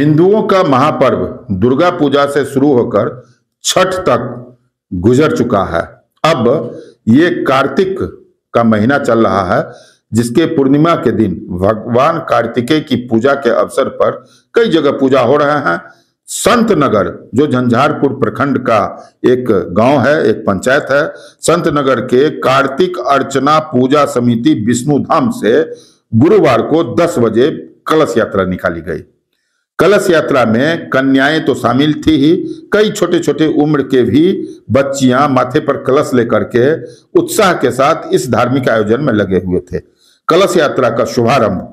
हिंदुओं का महापर्व दुर्गा पूजा से शुरू होकर छठ तक गुजर चुका है। अब ये कार्तिक का महीना चल रहा है, जिसके पूर्णिमा के दिन भगवान कार्तिकेय की पूजा के अवसर पर कई जगह पूजा हो रहे हैं। संतनगर जो झंझारपुर प्रखंड का एक गांव है, एक पंचायत है, संतनगर के कार्तिक अर्चना पूजा समिति विष्णु धाम से गुरुवार को 10 बजे कलश यात्रा निकाली गई। कलश यात्रा में कन्याएं तो शामिल थी ही, कई छोटे छोटे उम्र के भी बच्चियां माथे पर कलश लेकर के उत्साह के साथ इस धार्मिक आयोजन में लगे हुए थे। कलश यात्रा का शुभारंभ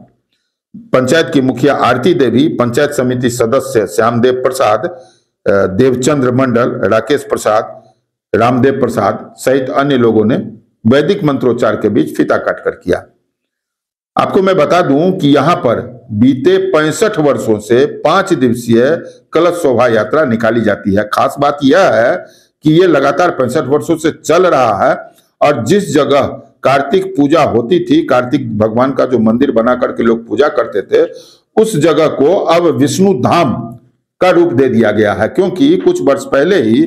पंचायत की मुखिया आरती देवी, पंचायत समिति सदस्य श्यामदेव प्रसाद, देवचंद्र मंडल, राकेश प्रसाद, रामदेव प्रसाद सहित अन्य लोगों ने वैदिक मंत्रोच्चार के बीच फीता काटकर किया। आपको मैं बता दूं कि यहां पर बीते 65 वर्षों से 5 दिवसीय कलश शोभा यात्रा निकाली जाती है। खास बात यह है कि यह लगातार 65 वर्षों से चल रहा है और जिस जगह कार्तिक पूजा होती थी, कार्तिक भगवान का जो मंदिर बना करके लोग पूजा करते थे, उस जगह को अब विष्णु धाम का रूप दे दिया गया है, क्योंकि कुछ वर्ष पहले ही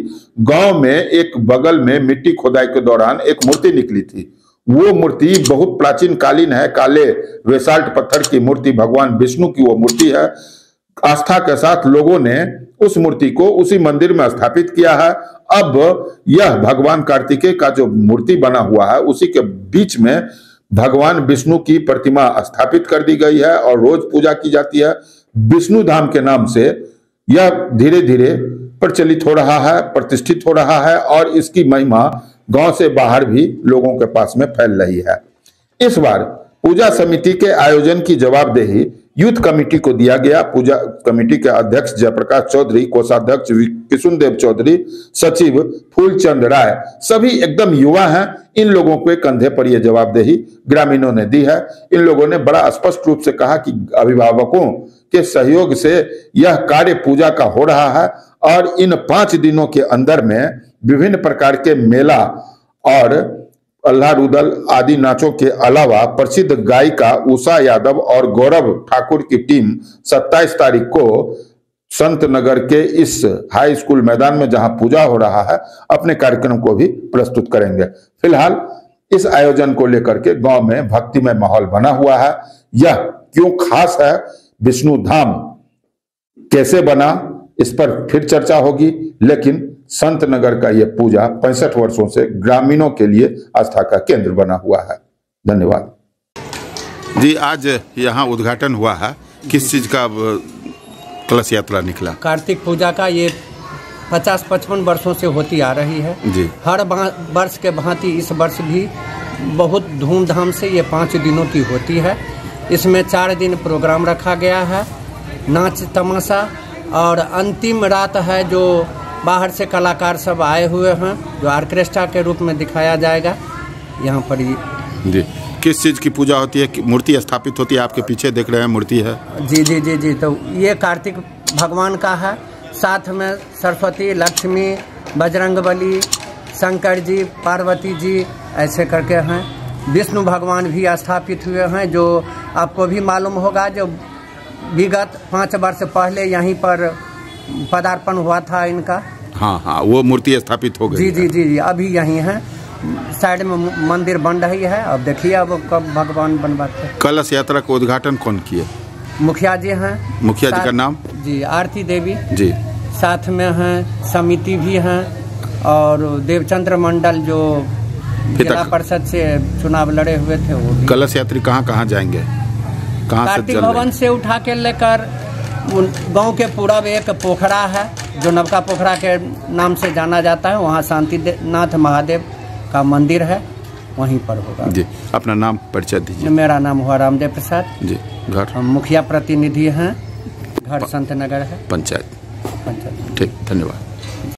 गांव में एक बगल में मिट्टी खोदाई के दौरान एक मूर्ति निकली थी। वो मूर्ति बहुत प्राचीन कालीन है, काले वेसाल्ट पत्थर की मूर्ति, भगवान विष्णु की वो मूर्ति है। आस्था के साथ लोगों ने उस मूर्ति को उसी मंदिर में स्थापित किया है। अब यह भगवान कार्तिकेय का जो मूर्ति बना हुआ है, उसी के बीच में भगवान विष्णु की प्रतिमा स्थापित कर दी गई है और रोज पूजा की जाती है। विष्णु धाम के नाम से यह धीरे धीरे प्रचलित हो रहा है, प्रतिष्ठित हो रहा है और इसकी महिमा गांव से बाहर भी लोगों के पास में फैल रही है। इस बार पूजा समिति के आयोजन की जवाबदेही यूथ कमेटी को दिया गया। पूजा कमेटी के अध्यक्ष जयप्रकाश चौधरी, कोषाध्यक्ष किशुनदेव चौधरी, सचिव फूलचंद राय सभी एकदम युवा हैं। इन लोगों के कंधे पर यह जवाबदेही ग्रामीणों ने दी है। इन लोगों ने बड़ा स्पष्ट रूप से कहा कि अभिभावकों के सहयोग से यह कार्य पूजा का हो रहा है और इन 5 दिनों के अंदर में विभिन्न प्रकार के मेला और अल्लाह रुदल आदि नाचों के अलावा प्रसिद्ध गायिका उषा यादव और गौरव ठाकुर की टीम 27 तारीख को संतनगर के इस हाई स्कूल मैदान में, जहां पूजा हो रहा है, अपने कार्यक्रम को भी प्रस्तुत करेंगे। फिलहाल इस आयोजन को लेकर के गांव में भक्तिमय माहौल बना हुआ है। यह क्यों खास है, विष्णु धाम कैसे बना, इस पर फिर चर्चा होगी, लेकिन संतनगर का यह पूजा 65 वर्षों से ग्रामीणों के लिए आस्था का केंद्र बना हुआ है। धन्यवाद जी। आज यहाँ उद्घाटन हुआ है, किस चीज़ का कलश यात्रा निकला? कार्तिक पूजा का ये 50-55 वर्षों से होती आ रही है जी। हर वर्ष के भांति इस वर्ष भी बहुत धूमधाम से ये 5 दिनों की होती है। इसमें 4 दिन प्रोग्राम रखा गया है, नाच तमाशा, और अंतिम रात है जो बाहर से कलाकार सब आए हुए हैं, जो ऑर्केस्ट्रा के रूप में दिखाया जाएगा यहाँ पर जी। किस चीज़ की पूजा होती है? मूर्ति स्थापित होती है, आपके पीछे देख रहे हैं मूर्ति है जी। जी जी जी। तो ये कार्तिक भगवान का है, साथ में सरस्वती, लक्ष्मी, बजरंगबली, शंकर जी, पार्वती जी ऐसे करके हैं। विष्णु भगवान भी स्थापित हुए हैं, जो आपको भी मालूम होगा, जो विगत 5 वर्ष पहले यहीं पर पदार्पण हुआ था इनका। हाँ हाँ, वो मूर्ति स्थापित हो गई जी जी जी जी। अभी यहीं है, साइड में मंदिर बन रही है। अब देखिए अब कब भगवान बनवाते हैं। कलश यात्रा का उद्घाटन कौन किया? मुखिया जी हैं। मुखिया जी का नाम जी आरती देवी जी। साथ में हैं समिति भी हैं और देवचंद्र मंडल जो जिला परिषद से चुनाव लड़े हुए थे वो। कलश यात्री कहाँ कहाँ जाएंगे? कार्तिक भवन से उठा के लेकर गांव के पूरब एक पोखरा है जो नवका पोखरा के नाम से जाना जाता है, वहां शांतिनाथ महादेव का मंदिर है, वहीं पर होगा जी। अपना नाम परिचय दीजिए। मेरा नाम हुआ रामदेव प्रसाद जी। घर हम मुखिया प्रतिनिधि हैं, घर संतनगर है, पंचायत। ठीक, धन्यवाद।